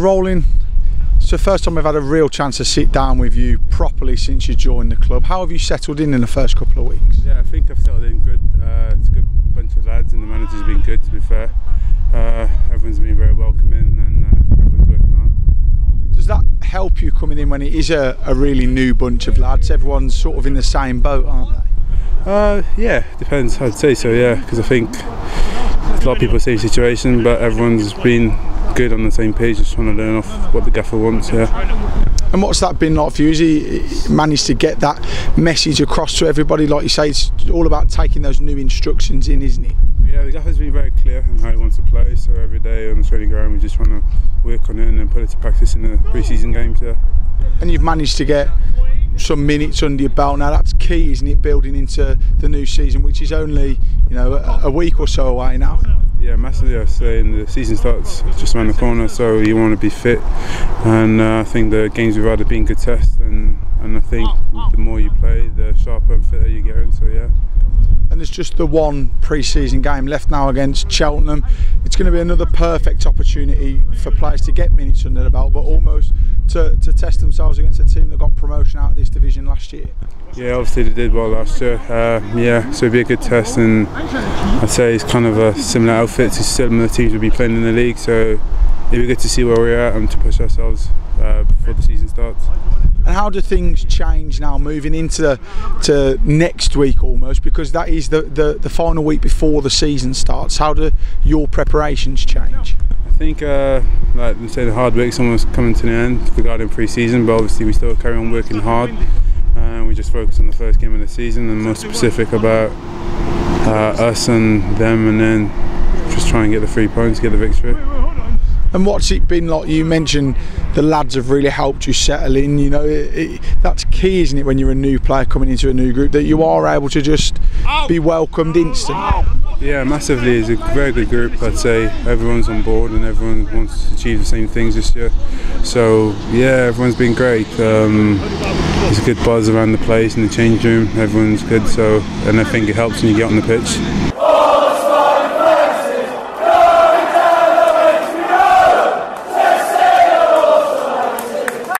rolling. It's the first time I've had a real chance to sit down with you properly since you joined the club. How have you settled in the first couple of weeks? Yeah, I think I've settled in good. It's a good bunch of lads and the manager's been good, to be fair. Everyone's been very welcoming and everyone's working hard. Does that help you coming in when it is a really new bunch of lads? Everyone's sort of in the same boat, aren't they? Yeah, depends. I'd say so, yeah, because I think a lot of people say situation, but everyone's been good on the same page, just trying to learn off what the gaffer wants. Yeah. And what's that been like for you? Has he managed to get that message across to everybody? Like you say, it's all about taking those new instructions in, isn't it? Yeah, the gaffer's been very clear on how he wants to play, so every day on the training ground we're just trying to work on it and then put it to practice in the pre-season games. Yeah. And you've managed to get some minutes under your belt now. That's key, isn't it, building into the new season, which is only, you know, a week or so away now. Yeah, massively, I'd say, and the season starts just around the corner, so you want to be fit, and I think the games we've had have been good tests, and I think the more you play, the sharper and fitter you're getting, so yeah. And there's just the one pre-season game left now against Cheltenham. It's going to be another perfect opportunity for players to get minutes under the belt, but almost to test themselves against a team that got promotion out of this division last year. Yeah, obviously they did well last year. Yeah, so it'd be a good test, and I'd say it's kind of a similar outfit to similar teams we'll be playing in the league, so it'd be good to see where we're at and to push ourselves before the season starts. And how do things change now moving into next week almost, because that is the final week before the season starts? How do your preparations change? I think like you say, the hard work's almost coming to an end regarding pre-season, but obviously we still carry on working hard, and we just focus on the first game of the season and more specific about us and them, and then just try and get the 3 points, get the victory. And what's it been like? You mentioned the lads have really helped you settle in. You know, that's key, isn't it, when you're a new player coming into a new group, that you are able to just be welcomed instantly? Yeah, massively. It's a very good group, I'd say. Everyone's on board and everyone wants to achieve the same things this year. So, yeah, everyone's been great. There's a good buzz around the place in the change room. Everyone's good, so, and I think it helps when you get on the pitch.